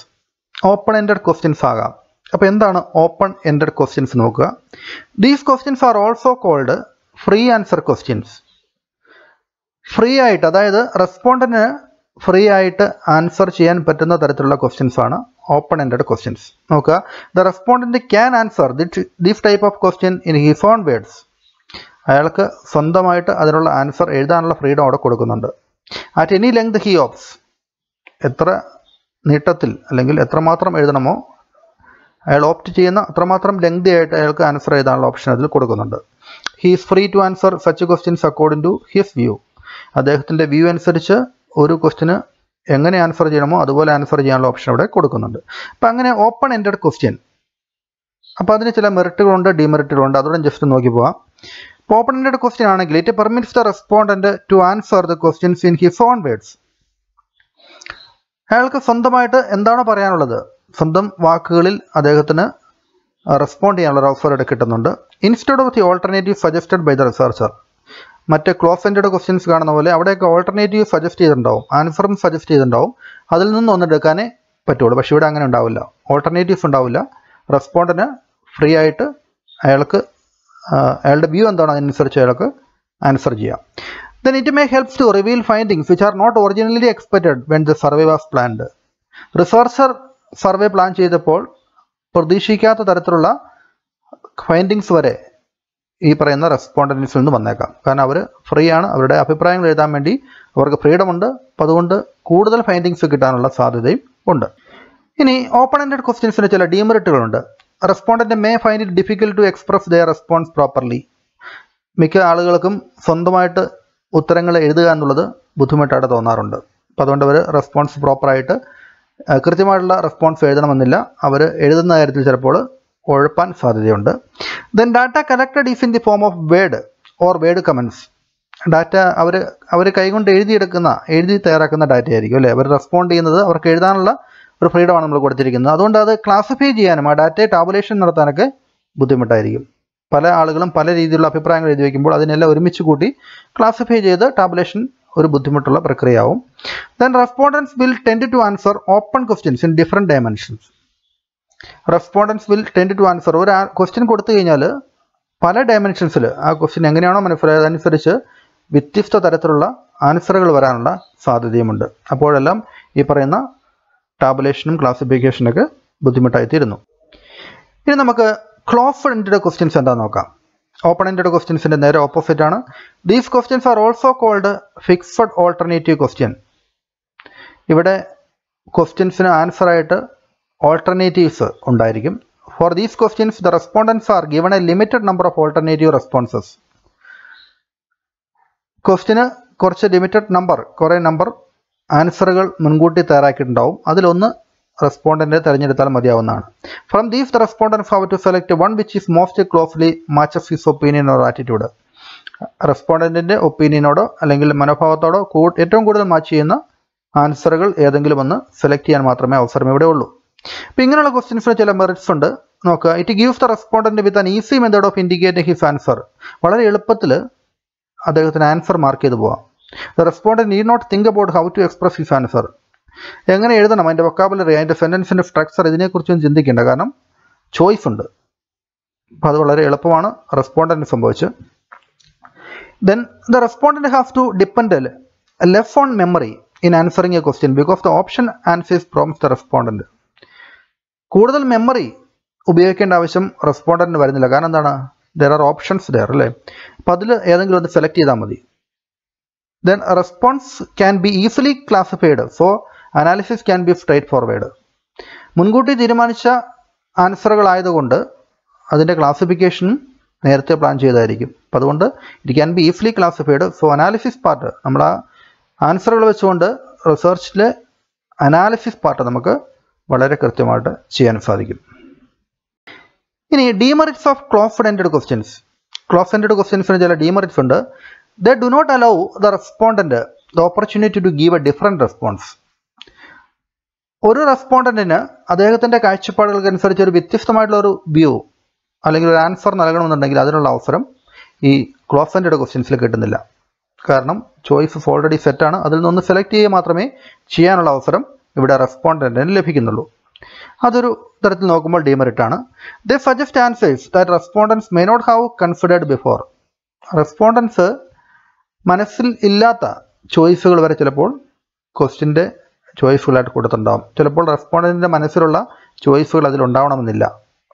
Open ended questions ആകാം. അപ്പോൾ എന്താണ് ഓപ്പൺ എൻഡഡ് ക്വസ്റ്റ്യൻസ് നോക്കുക. These questions are also called free answer questions. Free ആയിട്ട്, അതായത് റെസ്പോണ്ടൻറ്റിന് ഫ്രീ ആയിട്ട് ആൻസർ ചെയ്യാൻ പറ്റുന്ന തരത്തിലുള്ള ക്വസ്റ്റ്യൻസ് ആണ് ഓപ്പൺ എൻഡഡ് ക്വസ്റ്റ്യൻസ്. നോക്കുക, the respondent can answer this type of question in his own words. അയാൾക്ക് സ്വന്തമായിട്ട് അതിനുള്ള ആൻസർ എഴുതാനുള്ള ഫ്രീഡം അവിടെ കൊടുക്കുന്നുണ്ട്. At any length he opts, എത്ര നീട്ടത്തിൽ അല്ലെങ്കിൽ എത്രമാത്രം എഴുതണമോ അയാൾ ഓപ്റ്റ് ചെയ്യുന്ന അത്രമാത്രം ലെങ്തി ആയിട്ട് അയാൾക്ക് ആൻസർ എഴുതാനുള്ള ഓപ്ഷൻ അതിൽ കൊടുക്കുന്നുണ്ട്. He is free to answer such questions according to his view. അദ്ദേഹത്തിൻ്റെ വ്യൂ അനുസരിച്ച് ഒരു ക്വസ്റ്റ്യന് എങ്ങനെ ആൻസർ ചെയ്യണമോ അതുപോലെ ആൻസർ ചെയ്യാനുള്ള ഓപ്ഷൻ അവിടെ കൊടുക്കുന്നുണ്ട്. അപ്പം അങ്ങനെ ഓപ്പൺ എൻഡഡ് ക്വസ്റ്റ്യൻ, അപ്പോൾ അതിന് ചില മെറിറ്റുകളുണ്ട്, ഡിമെറിറ്റുകളുണ്ട്. അതോടെ ജസ്റ്റ് നോക്കി പോവാം. ഓപ്പൺ എൻഡഡ് ക്വസ്റ്റ്യൻ ആണെങ്കിൽ it permits the respondent to answer the questions in his own words. അയാൾക്ക് സ്വന്തമായിട്ട് എന്താണോ പറയാനുള്ളത് സ്വന്തം വാക്കുകളിൽ അദ്ദേഹത്തിന് റെസ്പോണ്ട് ചെയ്യാനുള്ള ഒരു അവസരം കിട്ടുന്നുണ്ട്. Instead of the alternative suggested by the researcher. മറ്റേ ക്ലോസ് എൻഡഡ് ക്വസ്റ്റ്യൻസ് കാണുന്ന പോലെ അവിടെയൊക്കെ ഓൾട്ടർനേറ്റീവ് സജസ്റ്റ് ചെയ്തിട്ടുണ്ടാവും, ആൻസറും സജസ്റ്റ് ചെയ്തിട്ടുണ്ടാവും, അതിൽ നിന്ന് ഒന്നെടുക്കാനേ പറ്റുള്ളൂ. പക്ഷേ ഇവിടെ അങ്ങനെ ഉണ്ടാവില്ല, ഓൾട്ടർനേറ്റീവ്സ് ഉണ്ടാവില്ല. റെസ്പോണ്ടൻറ്റിന് ഫ്രീ ആയിട്ട് അയാൾക്ക് അയാളുടെ വ്യൂ എന്താണോ അതിനനുസരിച്ച് അയാൾക്ക് ആൻസർ ചെയ്യാം. Then it may help to reveal findings which are not originally expected when the survey was planned. Researcher survey plan ചെയ്തപ്പോൾ പ്രതീക്ഷിക്കാത്ത തരത്തിലുള്ള ഫൈൻഡിങ്സ് വരെ ഈ പറയുന്ന റെസ്പോണ്ടൻസിൽ നിന്ന് വന്നേക്കാം. കാരണം അവർ ഫ്രീ ആണ്, അവരുടെ അഭിപ്രായങ്ങൾ എഴുതാൻ വേണ്ടി അവർക്ക് ഫ്രീഡമുണ്ട്. അപ്പോൾ അതുകൊണ്ട് കൂടുതൽ ഫൈൻഡിങ്സ് കിട്ടാനുള്ള സാധ്യതയും ഉണ്ട്. ഇനി ഓപ്പൺ എൻഡഡ് ക്വസ്റ്റ്യൻസിന് ചില ഡീമെറിറ്റുകളുണ്ട്. Respondent may find it difficult to express their response properly. മിക്ക ആളുകൾക്കും സ്വന്തമായിട്ട് ഉത്തരങ്ങൾ എഴുതുക എന്നുള്ളത് ബുദ്ധിമുട്ടായിട്ട് തോന്നാറുണ്ട്. അപ്പോൾ അതുകൊണ്ട് അവർ റെസ്പോൺസ് പ്രോപ്പറായിട്ട് കൃത്യമായിട്ടുള്ള റെസ്പോൺസ് എഴുതണമെന്നില്ല, അവർ എഴുതുന്ന കാര്യത്തിൽ ചിലപ്പോൾ ഉഴപ്പാൻ സാധ്യതയുണ്ട്. Then data collected is in the form of word or word comments. Data അവർ അവർ കൈകൊണ്ട് എഴുതിയെടുക്കുന്ന എഴുതി തയ്യാറാക്കുന്ന ഡാറ്റ ആയിരിക്കും അല്ലേ. അവർ റെസ്പോണ്ട് ചെയ്യുന്നത് അവർക്ക് എഴുതാനുള്ള ഒരു ഫ്രീഡമാണ് നമ്മൾ കൊടുത്തിരിക്കുന്നത്. അതുകൊണ്ട് അത് ക്ലാസിഫൈ ചെയ്യാനും ആ ഡാറ്റയെ ടാബുലേഷൻ നടത്താനൊക്കെ ബുദ്ധിമുട്ടായിരിക്കും. പല ആളുകളും പല രീതിയിലുള്ള അഭിപ്രായങ്ങൾ എഴുതി വയ്ക്കുമ്പോൾ അതിനെല്ലാം ഒരുമിച്ച് കൂട്ടി ക്ലാസിഫൈ ചെയ്ത് ടാബുലേഷൻ ഒരു ബുദ്ധിമുട്ടുള്ള പ്രക്രിയയാവും. Then respondents will tend to answer open questions in different dimensions. Respondents will tend to answer, ഒരു ക്വസ്റ്റ്യൻ കൊടുത്തു കഴിഞ്ഞാൽ പല ഡയമെൻഷൻസിൽ ആ ക്വസ്റ്റ്യൻ എങ്ങനെയാണോ മനസ്സിലായത് അതനുസരിച്ച് വ്യത്യസ്ത തരത്തിലുള്ള ആൻസറുകൾ വരാനുള്ള സാധ്യതയുമുണ്ട്. അപ്പോഴെല്ലാം ഈ പറയുന്ന ടാബുലേഷനും ക്ലാസിഫിക്കേഷനൊക്കെ ബുദ്ധിമുട്ടായിത്തീരുന്നു. ഇനി നമുക്ക് ക്ലോസ് എൻഡഡ് ക്വസ്റ്റ്യൻസ് എന്താണെന്ന് നോക്കാം. ഓപ്പൺ എൻഡഡ് ക്വസ്റ്റ്യൻസിൻ്റെ നേരെ ഓപ്പോസിറ്റ് ആണ്. These questions are also called fixed alternative question. ഇവിടെ ക്വസ്റ്റ്യൻസിന് ആൻസറായിട്ട് ഓൾട്ടർനേറ്റീവ്സ് ഉണ്ടായിരിക്കും. For these questions the respondents are given a limited number of alternative responses. ക്വസ്റ്റ്യന് കുറച്ച് ലിമിറ്റഡ് നമ്പർ കുറേ നമ്പർ ആൻസറുകൾ മുൻകൂട്ടി തയ്യാറാക്കിയിട്ടുണ്ടാവും. അതിലൊന്ന് റെസ്പോണ്ടൻറ്റ് തിരഞ്ഞെടുത്താൽ മതിയാവുന്നതാണ്. From these the respondents have to select one which is most closely matches his opinion or attitude. റെസ്പോണ്ടൻറ്റിൻ്റെ ഒപ്പീനിയനോടോ അല്ലെങ്കിൽ മനോഭാവത്തോടോ ഏറ്റവും കൂടുതൽ മാച്ച് ചെയ്യുന്ന ആൻസറുകൾ ഏതെങ്കിലും ഒന്ന് സെലക്ട് ചെയ്യാൻ മാത്രമേ അവസരം ഇവിടെ ഉള്ളൂ. അപ്പോൾ ഇങ്ങനെയുള്ള ക്വസ്റ്റ്യൻസിന് ചില മെറിറ്റ്സ് ഉണ്ട്, നോക്കുക. It gives the respondent with an easy method of indicating his answer. വളരെ എളുപ്പത്തിൽ അദ്ദേഹത്തിന് ആൻസർ മാർക്ക് ചെയ്ത് പോവാം. The respondent need not think about how to express his answer. എങ്ങനെ എഴുതണം, അതിൻ്റെ വൊക്കാബുലറി, അതിൻ്റെ സെൻറ്റൻസിൻ്റെ സ്ട്രക്ചർ, ഇതിനെക്കുറിച്ചൊന്നും ചിന്തിക്കേണ്ട, കാരണം ചോയ്സ് ഉണ്ട്. അപ്പോൾ അത് വളരെ എളുപ്പമാണ് റെസ്പോണ്ടൻറ്റ് സംഭവിച്ച്. Then the respondent have to depend less on memory in answering a question because the option answers prompts the respondent. കൂടുതൽ മെമ്മറി ഉപയോഗിക്കേണ്ട ആവശ്യം റെസ്പോണ്ടൻറ്റിന് വരുന്നില്ല. കാരണം എന്താണ്, ദർ ആർ ഓപ്ഷൻസ് ദർ അല്ലേ. അപ്പോൾ അതിൽ ഏതെങ്കിലും ഒന്ന് സെലക്ട് ചെയ്താൽ മതി. Then response can be easily classified so analysis can be straight forward. മുൻകൂട്ടി തീരുമാനിച്ച ആൻസറുകളായതുകൊണ്ട് അതിൻ്റെ ക്ലാസിഫിക്കേഷൻ നേരത്തെ പ്ലാൻ ചെയ്തായിരിക്കും. അപ്പം അതുകൊണ്ട് it can be easily classified so analysis part, നമ്മൾ ആ ആൻസറുകൾ വെച്ചുകൊണ്ട് റിസർച്ചിലെ അനാലിസിസ് പാർട്ട് നമുക്ക് വളരെ കൃത്യമായിട്ട് ചെയ്യാൻ സാധിക്കും. ഇനി demerits of closed ended questions. Closed ended ക്വസ്റ്റ്യൻസിന് ചില ഡീമെറിറ്റ്സ് ഉണ്ട്. They do not allow the respondent the opportunity to give a different response. ഒരു റെസ്പോണ്ടൻറ്റിന് അദ്ദേഹത്തിൻ്റെ കാഴ്ചപ്പാടുകൾക്കനുസരിച്ച് ഒരു വ്യത്യസ്തമായിട്ടുള്ള ഒരു വ്യൂ അല്ലെങ്കിൽ ഒരു ആൻസർ നൽകണമെന്നുണ്ടെങ്കിൽ അതിനുള്ള അവസരം ഈ ക്ലോസ് എൻഡഡ് ക്വസ്റ്റ്യൻസിൽ കിട്ടുന്നില്ല. കാരണം ചോയ്സസ് ഓൾറെഡി സെറ്റാണ്, അതിൽ നിന്ന് സെലക്ട് ചെയ്യുക മാത്രമേ ചെയ്യാനുള്ള അവസരം ഇവിടെ റെസ്പോണ്ടൻറ്റിന് ലഭിക്കുന്നുള്ളൂ. അതൊരു തരത്തിൽ നോക്കുമ്പോൾ ഡീമെറിറ്റാണ്. They suggest answers that respondents may not have considered before. Respondents മനസ്സിൽ ഇല്ലാത്ത ചോയ്സുകൾ വരെ ചിലപ്പോൾ ക്വസ്റ്റ്യൻ്റെ ചോയ്സുകളായിട്ട് കൊടുത്തിട്ടുണ്ടാകും. ചിലപ്പോൾ റെസ്പോണ്ടൻറ്റിൻ്റെ മനസ്സിലുള്ള ചോയ്സുകൾ അതിലുണ്ടാവണമെന്നില്ല.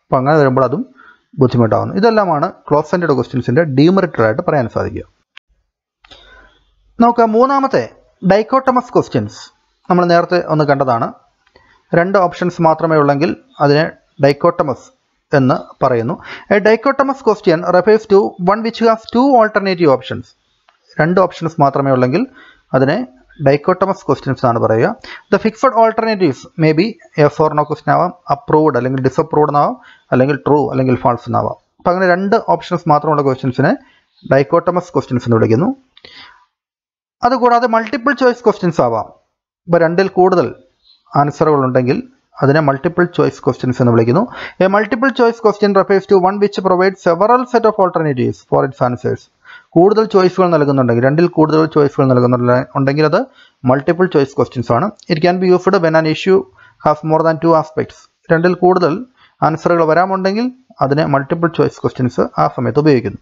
അപ്പോൾ അങ്ങനെ വരുമ്പോൾ അതും ബുദ്ധിമുട്ടാകുന്നു. ഇതെല്ലാമാണ് ക്ലോസ് എൻഡഡ് ക്വസ്റ്റ്യൻസിൻ്റെ ഡീമെറിറ്റഡായിട്ട് പറയാൻ സാധിക്കുക. നമുക്ക് മൂന്നാമത്തെ ഡൈക്കോട്ടമസ് ക്വസ്റ്റ്യൻസ് നമ്മൾ നേരത്തെ ഒന്ന് കണ്ടതാണ്. രണ്ട് ഓപ്ഷൻസ് മാത്രമേ ഉള്ളെങ്കിൽ അതിനെ ഡൈക്കോട്ടമസ് എന്ന് പറയുന്നു. A dichotomous question refers to one which has two alternative options. രണ്ട് ഓപ്ഷൻസ് മാത്രമേ ഉള്ളെങ്കിൽ അതിനെ ഡൈക്കോട്ടമസ് ക്വസ്റ്റ്യൻസ് എന്നാണ് പറയുക. The fixed alternatives may be yes or no question ആവാം, അപ്രൂവ്ഡ് അല്ലെങ്കിൽ ഡിസപ്രൂവ്ഡ് എന്നാവാം, അല്ലെങ്കിൽ ട്രൂ അല്ലെങ്കിൽ ഫാൾസ് എന്നാവാം. അപ്പോൾ അങ്ങനെ രണ്ട് ഓപ്ഷൻസ് മാത്രമുള്ള ക്വസ്റ്റ്യൻസിനെ ഡൈക്കോട്ടമസ് ക്വസ്റ്റ്യൻസ് എന്ന് വിളിക്കുന്നു. അതുകൂടാതെ മൾട്ടിപ്പിൾ ചോയ്സ് ക്വസ്റ്റ്യൻസ് ആവാം. ഇപ്പോൾ രണ്ടിൽ കൂടുതൽ ആൻസറുകളുണ്ടെങ്കിൽ അതിനെ മൾട്ടിപ്പിൾ ചോയ്സ് ക്വസ്റ്റ്യൻസ് എന്ന് വിളിക്കുന്നു. A multiple choice question refers to one which provide several set of alternatives for its answers. കൂടുതൽ ചോയ്സുകൾ നൽകുന്നുണ്ടെങ്കിൽ, രണ്ടിൽ കൂടുതൽ ചോയ്സുകൾ നൽകുന്നുണ്ട് ഉണ്ടെങ്കിൽ അത് മൾട്ടിപ്പിൾ ചോയ്സ് ക്വസ്റ്റ്യൻസ് ആണ്. It can be used when an issue has more than two aspects. രണ്ടിൽ കൂടുതൽ ആൻസറുകൾ വരാമുണ്ടെങ്കിൽ അതിനെ മൾട്ടിപ്പിൾ ചോയ്സ് ക്വസ്റ്റ്യൻസ് ആ സമയത്ത് ഉപയോഗിക്കുന്നു.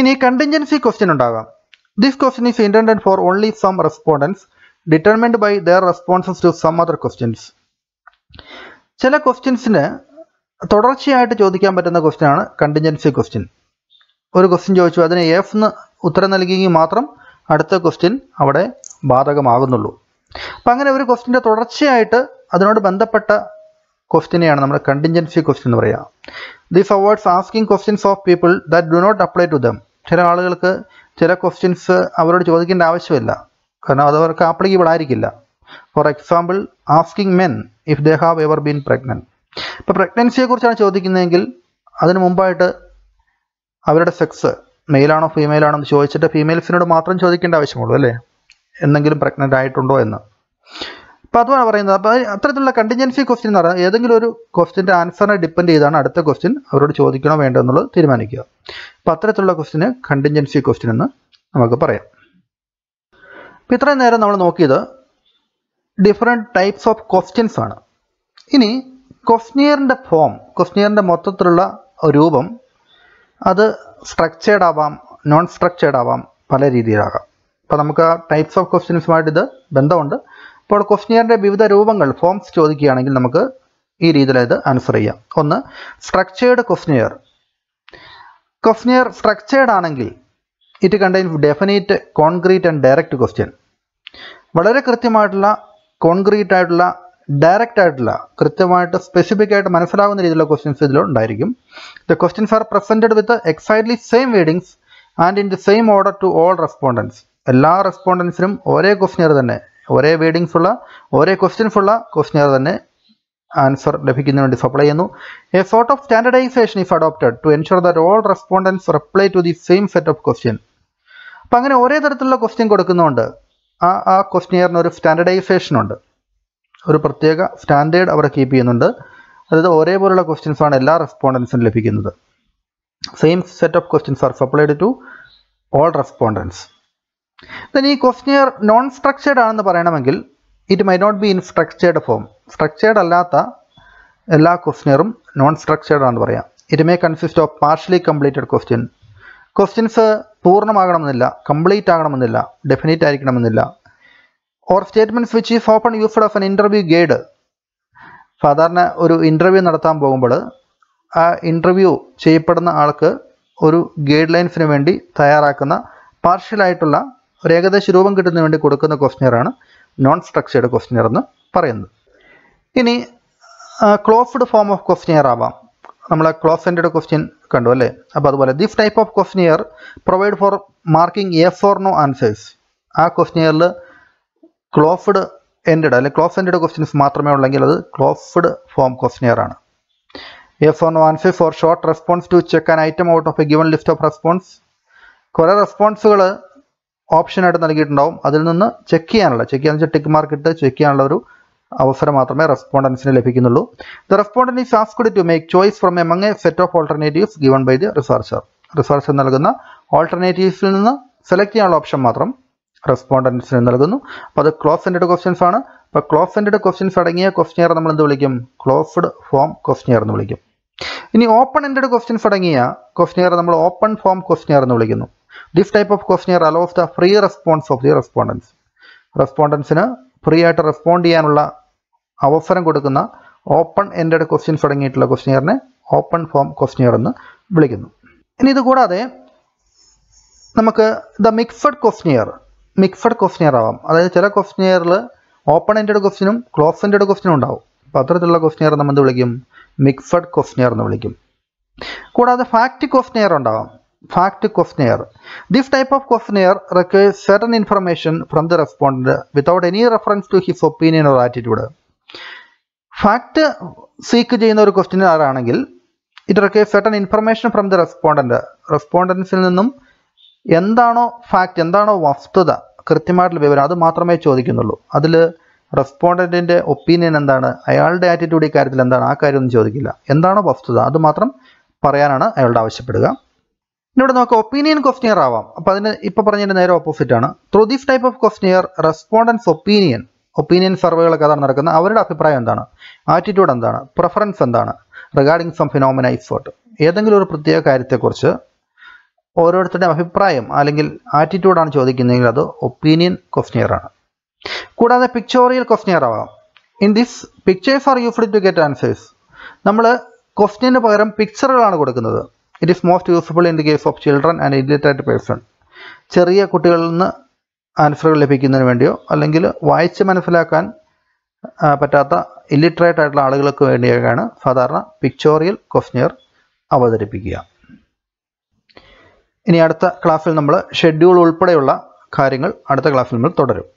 ഇനി കണ്ടിൻജൻസി ക്വസ്റ്റ്യൻ ഉണ്ടാകാം. This question is intended for only some respondents determined by their responses to some other questions. ചില ക്വസ്റ്റ്യൻസിന് തുടർച്ചയായിട്ട് ചോദിക്കാൻ പറ്റുന്ന ക്വസ്റ്റ്യനാണ് കണ്ടിൻജൻസി ക്വസ്റ്റ്യൻ. ഒരു ക്വസ്റ്റ്യൻ ചോദിച്ചു, അതിന് എഫ് എന്ന് ഉത്തരം നൽകിയെങ്കിൽ മാത്രം അടുത്ത ക്വസ്റ്റ്യൻ അവിടെ ബാധകമാകുന്നുള്ളൂ. അപ്പം അങ്ങനെ ഒരു ക്വസ്റ്റ്യൻ്റെ തുടർച്ചയായിട്ട് അതിനോട് ബന്ധപ്പെട്ട ക്വസ്റ്റ്യനെയാണ് നമ്മൾ കണ്ടിൻജൻസി ക്വസ്റ്റ്യൻ എന്ന് പറയുക. This avoids asking questions of people that do not apply to them. ചില ആളുകൾക്ക് ചില ക്വസ്റ്റ്യൻസ് അവരോട് ചോദിക്കേണ്ട ആവശ്യമില്ല, കാരണം അത് അവർക്ക് ആപ്ലിക്കബിൾ ആയിരിക്കില്ല. For example asking men if they have ever been pregnant. ഇപ്പോൾ പ്രഗ്നൻസിയെ കുറിച്ചാണ് ചോദിക്കുന്നതെങ്കിൽ അതിന് മുമ്പായിട്ട് അവരുടെ സെക്സ് മെയിലാണോ ഫീമെയിലാണോ എന്ന് ചോദിച്ചിട്ട് ഫീമെയിൽസിനോട് മാത്രം ചോദിക്കേണ്ട ആവശ്യമുള്ളൂ അല്ലേ, എന്തെങ്കിലും പ്രഗ്നൻ്റ് ആയിട്ടുണ്ടോ എന്ന്. അപ്പോൾ അതുമാണ് പറയുന്നത്. അപ്പോൾ അത്തരത്തിലുള്ള കണ്ടിൻജൻസി ക്വസ്റ്റ്യൻ എന്ന് പറയുന്നത് ഏതെങ്കിലും ഒരു ക്വസ്റ്റ്യൻ്റെ ആൻസറിനെ ഡിപ്പെൻഡ് ചെയ്താണ് അടുത്ത ക്വസ്റ്റ്യൻ അവരോട് ചോദിക്കണോ വേണ്ടോ എന്നുള്ളത് തീരുമാനിക്കുക. അപ്പോൾ അത്തരത്തിലുള്ള ക്വസ്റ്റ്യന് കണ്ടിൻജൻസി ക്വസ്റ്റ്യൻ എന്ന് നമുക്ക് പറയാം. അപ്പോൾ ഇത്രയും നേരം നമ്മൾ നോക്കിയത് ഡിഫറെൻറ്റ് ടൈപ്സ് ഓഫ് ക്വസ്റ്റ്യൻസ് ആണ്. ഇനി ക്വസ്റ്റ്യനിയറിൻ്റെ ഫോം, ക്വസ്റ്റ്യനിയറിൻ്റെ മൊത്തത്തിലുള്ള രൂപം, അത് സ്ട്രക്ചേർഡ് ആവാം, നോൺ സ്ട്രക്ചേർഡ് ആവാം, പല രീതിയിലാകാം. അപ്പോൾ നമുക്ക് ആ ടൈപ്സ് ഓഫ് ക്വസ്റ്റ്യൻസുമായിട്ട് ഇത് ബന്ധമുണ്ട്. അപ്പോൾ ക്വസ്റ്റ്യനിയറിൻ്റെ വിവിധ രൂപങ്ങൾ, ഫോംസ് ചോദിക്കുകയാണെങ്കിൽ നമുക്ക് ഈ രീതിയിലത് ആൻസർ ചെയ്യാം. ഒന്ന്, സ്ട്രക്ചേർഡ് ക്വസ്റ്റ്യനിയർ. ക്വസ്റ്റ്യനിയർ സ്ട്രക്ചേർഡ് ആണെങ്കിൽ it contains definite, concrete and direct question. വളരെ കൃത്യമായിട്ടുള്ള, കോൺക്രീറ്റ് ആയിട്ടുള്ള, ഡയറക്റ്റ് ആയിട്ടുള്ള, കൃത്യമായിട്ട് സ്പെസിഫിക് ആയിട്ട് മനസ്സിലാകുന്ന രീതിയിലുള്ള ക്വസ്റ്റ്യൻസ് ഇതിലുണ്ടായിരിക്കും. The questions are presented with exactly same wordings and in the same order to all respondents. എല്ലാ റെസ്പോണ്ടൻസിനും ഒരേ ക്വസ്റ്റ്യനിയർ തന്നെ, ഒരേ വേർഡിങ്സ് ഉള്ള, ഒരേ ക്വസ്റ്റ്യൻസ് ഉള്ള ക്വസ്റ്റ്യനിയർ തന്നെ ആൻസർ ലഭിക്കുന്നതിന് വേണ്ടി സപ്ലൈ ചെയ്യുന്നു. A sort of standardization is adopted to ensure that all respondents reply to the same set of question. അപ്പം അങ്ങനെ ഒരേ തരത്തിലുള്ള ക്വസ്റ്റ്യൻ കൊടുക്കുന്നതുകൊണ്ട് ആ ആ ക്വസ്റ്റ്യനിയറിന് ഒരു സ്റ്റാൻഡർഡൈസേഷനുണ്ട്, ഒരു പ്രത്യേക സ്റ്റാൻഡേർഡ് അവർ കീപ്പ് ചെയ്യുന്നുണ്ട്. അതായത് ഒരേപോലുള്ള ക്വസ്റ്റ്യൻസാണ് എല്ലാ റെസ്പോണ്ടൻസിനും ലഭിക്കുന്നത്. Same set of questions are supplied to all respondents. Then ഈ ക്വസ്റ്റ്യനിയർ നോൺ സ്ട്രക്ചേർഡ് ആണെന്ന് പറയണമെങ്കിൽ it may not be in structured form. Structured അല്ലാത്ത എല്ലാ ക്വസ്റ്റ്യനിയറും നോൺ സ്ട്രക്ചേർഡ് ആണെന്ന് പറയാം. It may consist of partially completed question. Questions പൂർണ്ണമാകണമെന്നില്ല, കംപ്ലീറ്റ് ആകണമെന്നില്ല, ഡെഫിനേറ്റ് ആയിരിക്കണമെന്നില്ല. Or statements which is open used of an interview guide. സാധാരണ ഒരു ഇൻ്റർവ്യൂ നടത്താൻ പോകുമ്പോൾ ആ ഇൻ്റർവ്യൂ ചെയ്യപ്പെടുന്ന ആൾക്ക് ഒരു ഗൈഡ് ലൈൻസിന് വേണ്ടി തയ്യാറാക്കുന്ന പാർഷ്യലായിട്ടുള്ള ഒരു ഏകദേശ രൂപം കിട്ടുന്നതിന് വേണ്ടി കൊടുക്കുന്ന ക്വസ്റ്റ്യനാണ് നോൺ സ്ട്രക്ചേർഡ് ക്വസ്റ്റ്യൻ എന്ന് പറയുന്നത്. ഇനി ക്ലോസ്ഡ് ഫോം ഓഫ് ക്വസ്റ്റ്യൻ ആവാം. നമ്മൾ ക്ലോസ് എൻഡഡ് ക്വസ്റ്റ്യൻ കണ്ടു അല്ലേ. അപ്പോൾ അതുപോലെ this type of question provide for marking yes or no answers. ആ ക്വസ്റ്റ്യനിൽ ക്ലോസ്ഡ് എൻഡഡ് അല്ലെങ്കിൽ ക്ലോസ് എൻഡഡ് ക്വസ്റ്റ്യൻസ് മാത്രമേ ഉള്ളെങ്കിൽ അത് ക്ലോസ്ഡ് ഫോം ക്വസ്റ്റ്യൻ ആണ്. Yes or no answers or short response to check an item out of a given list of response. കുറേ റെസ്പോൺസുകൾ ഓപ്ഷനായിട്ട് നൽകിയിട്ടുണ്ടാവും, അതിൽ നിന്ന് ചെക്ക് ചെയ്യാനുള്ള, ചെക്ക് ചെയ്യാന്ന് വെച്ചാൽ ടിക്ക് മാർക്ക് ഇട്ട് ചെക്ക് ചെയ്യാനുള്ള ഒരു അവസരം മാത്രമേ റെസ്പോണ്ടൻസിന് ലഭിക്കുന്നുള്ളൂ. The respondent is asked to make choice from among a set of alternatives given by the researcher. Researcher നൽകുന്ന ഓൾട്ടർനേറ്റീവ്സിൽ നിന്ന് സെലക്ട് ചെയ്യാനുള്ള ഓപ്ഷൻ മാത്രം റെസ്പോണ്ടൻസിന് നൽകുന്നു. അപ്പോൾ അത് ക്ലോസ് എൻഡഡ് ക്വസ്റ്റ്യൻസ് ആണ്. അപ്പോൾ ക്ലോസ് എൻഡഡ് ക്വസ്റ്റ്യൻസ് അടങ്ങിയ ക്വസ്റ്റ്യൻ നമ്മൾ എന്ത് വിളിക്കും? ക്ലോസ്ഡ് ഫോം ക്വസ്റ്റ്യൻ എന്ന് വിളിക്കും. ഇനി ഓപ്പൺ എൻഡഡ് ക്വസ്റ്റ്യൻസ് അടങ്ങിയ ക്വസ്റ്റ്യൻ നമ്മൾ ഓപ്പൺ ഫോം ക്വസ്റ്റ്യൻ എന്ന് വിളിക്കുന്നു. This type of question allows the free response of the respondents. റെസ്പോണ്ടൻസിന് ഫ്രീ ആയിട്ട് റെസ്പോണ്ട് ചെയ്യാനുള്ള അവസരം കൊടുക്കുന്ന ഓപ്പൺ എൻഡഡ് ക്വസ്റ്റ്യൻസ് അടങ്ങിയിട്ടുള്ള ക്വസ്റ്റ്യനെ ഓപ്പൺ ഫോം ക്വസ്റ്റ്യൻ എന്ന് വിളിക്കുന്നു. ഇനി ഇതുകൂടാതെ നമുക്ക് the mixed question, mixed question ആവാം. അതായത് ചില ക്വസ്റ്റ്യനിൽ ഓപ്പൺ എൻഡഡ് ക്വസ്റ്റ്യനും ക്ലോസ് എൻഡഡ് ക്വസ്റ്റ്യനും ഉണ്ടാവും. അപ്പോൾ അത്തരത്തിലുള്ള ക്വസ്റ്റ്യൻ നമ്മൾ എന്ത് വിളിക്കും? മിക്സഡ് ക്വസ്റ്റ്യൻ എന്ന് വിളിക്കും. കൂടാതെ ഫാക്റ്റ് ക്വസ്റ്റ്യൻ ഉണ്ടാവാം. Fact question. This type of question requires certain information from the respondent without any reference to his opinion or attitude. Fact seek ചെയ്യുന്ന ഒരു ക്വസ്റ്റ്യൻ ആണെങ്കിൽ it requires certain information from the respondent. റെസ്പോണ്ടൻസിൽ നിന്നും എന്താണോ ഫാക്ട്, എന്താണോ വസ്തുത, കൃത്യമായിട്ടുള്ള വിവരം അത് മാത്രമേ ചോദിക്കുന്നുള്ളൂ. അതിൽ റെസ്പോണ്ടൻറ്റിൻ്റെ ഒപ്പീനിയൻ എന്താണ്, അയാളുടെ ആറ്റിറ്റ്യൂഡ് ഈ കാര്യത്തിൽ എന്താണ്, ആ കാര്യമൊന്നും ചോദിക്കില്ല. എന്താണോ വസ്തുത അതുമാത്രം പറയാനാണ് അയാളോട് ആവശ്യപ്പെടുക. ഇവിടെ നമുക്ക് ഒപ്പീനിയൻ ക്വസ്റ്റ്യനിയർ ആവാം. അപ്പോൾ അതിന് ഇപ്പോൾ പറഞ്ഞതിൻ്റെ നേരെ ഓപ്പോസിറ്റ് ആണ്. Through this type of questionnaire respondents opinion, opinion സർവേകളൊക്കെ അതാണ് നടക്കുന്നത്, അവരുടെ അഭിപ്രായം എന്താണ്, ആറ്റിറ്റ്യൂഡ് എന്താണ്, പ്രിഫറൻസ് എന്താണ് റിഗാർഡിങ് സം ഫിനോമിന എഫേർട്ട്, ഏതെങ്കിലും ഒരു പ്രത്യേക കാര്യത്തെക്കുറിച്ച് ഓരോരുത്തരുടെയും അഭിപ്രായം അല്ലെങ്കിൽ ആറ്റിറ്റ്യൂഡാണ് ചോദിക്കുന്നതെങ്കിൽ അത് ഒപ്പീനിയൻ ക്വസ്റ്റ്യനിയർ ആണ്. കൂടാതെ പിക്ചോറിയൽ ക്വസ്റ്റ്യനിയർ ആവാം. In this pictures are used to get answers. നമ്മൾ ക്വസ്റ്റ്യന് പകരം പിക്ചറുകളാണ് കൊടുക്കുന്നത്. It is most useful in the case of children and illiterate person. ചെറിയ കുട്ടികളിൽ നിന്ന് ആൻസറുകൾ ലഭിക്കുന്നതിന് വേണ്ടിയോ അല്ലെങ്കിൽ വായിച്ച് മനസ്സിലാക്കാൻ പറ്റാത്ത ഇല്ലിറ്ററേറ്റ് ആയിട്ടുള്ള ആളുകൾക്ക് വേണ്ടിയൊക്കെയാണ് സാധാരണ പിക്ചോറിയൽ ക്വസ്റ്റ്യനിയർ അവതരിപ്പിക്കുക. ഇനി അടുത്ത ക്ലാസ്സിൽ നമ്മൾ ഷെഡ്യൂൾ ഉൾപ്പെടെയുള്ള കാര്യങ്ങൾ അടുത്ത ക്ലാസ്സിൽ നമ്മൾ തുടരും.